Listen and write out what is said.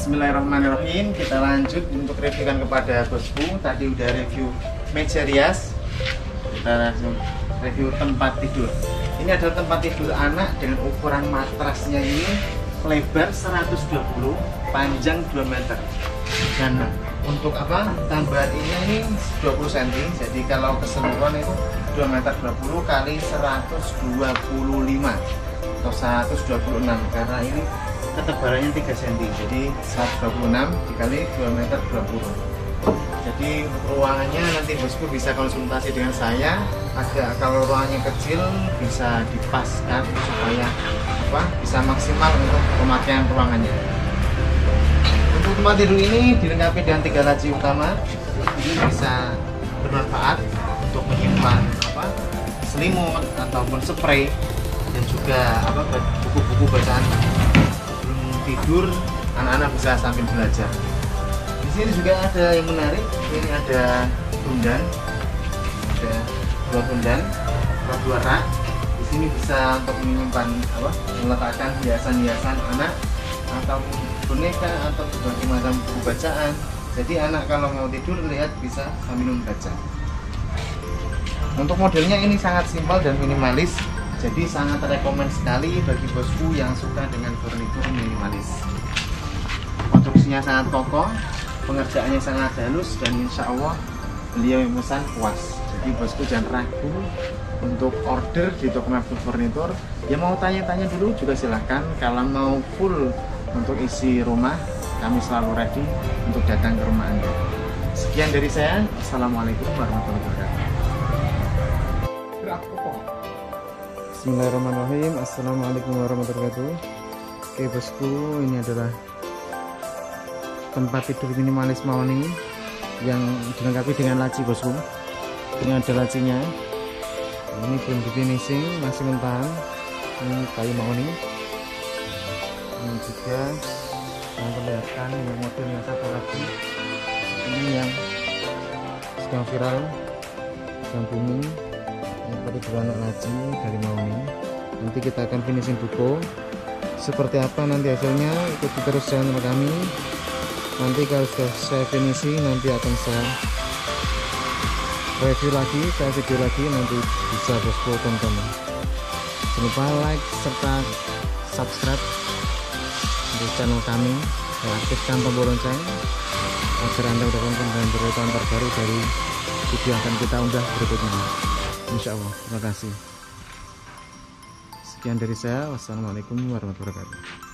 Bismillahirrahmanirrahim, kita lanjut untuk reviewkan kepada bosku. Tadi udah review meja rias, kita langsung review tempat tidur. Ini adalah tempat tidur anak dengan ukuran matrasnya ini lebar 120, panjang 2 meter. Dan untuk apa, tambahan ini 20 cm, jadi kalau keseluruhan itu 2 meter 20 kali 125 atau 126, karena ini ketebalannya 3 cm, jadi 126 dikali 2 meter 20. Jadi ruangannya nanti bosku bisa konsultasi dengan saya. Agak kalau ruangannya kecil bisa dipaskan supaya apa, bisa maksimal untuk pemakaian ruangannya. Untuk tempat tidur ini dilengkapi dengan 3 laci utama. Ini bisa bermanfaat untuk menyimpan apa, selimut ataupun spray dan juga apa, buku-buku bacaan. Tidur, anak-anak bisa sambil belajar. Di sini juga ada yang menarik. Ini ada bundan, ada 2 bundan, 2 rak. Di sini bisa untuk menyimpan apa, meletakkan hiasan-hiasan anak atau boneka atau berbagai macam buku bacaan. Jadi anak kalau mau tidur lihat bisa sambil membaca. Untuk modelnya ini sangat simpel dan minimalis. Jadi sangat rekomend sekali bagi bosku yang suka dengan furnitur minimalis. Konstruksinya sangat kokoh, pengerjaannya sangat halus, dan insya Allah beliau yang pesan puas. Jadi bosku jangan ragu untuk order di Toko Mebel Furniture. Yang mau tanya-tanya dulu juga silahkan. Kalau mau full untuk isi rumah, kami selalu ready untuk datang ke rumah Anda. Sekian dari saya. Assalamualaikum warahmatullahi wabarakatuh. Bismillahirrahmanirrahim. Assalamualaikum warahmatullahi wabarakatuh. Oke bosku, ini adalah tempat tidur minimalis Maoni yang dilengkapi dengan laci bosku. Ini ada lacinya. Ini belum di finishing, masih mentahan. Ini kayu Maoni. Ini juga memperlihatkan yang modelnya satu lagi. Ini yang sedang viral, sedang booming. Tadi dua anak laci dari Maoni. Nanti kita akan finishing buku. Seperti apa nanti hasilnya, ikuti terus channel kami. Nanti kalau sudah saya finishing, nanti akan saya review lagi, saya video lagi. Nanti bisa bosku tonton. Jangan lupa like serta subscribe di channel kami. Aktifkan tombol lonceng agar Anda mendapatkan pemberitahuan terbaru dari video yang akan kita unggah berikutnya. Insya Allah, terima kasih. Sekian dari saya. Wassalamualaikum warahmatullahi wabarakatuh.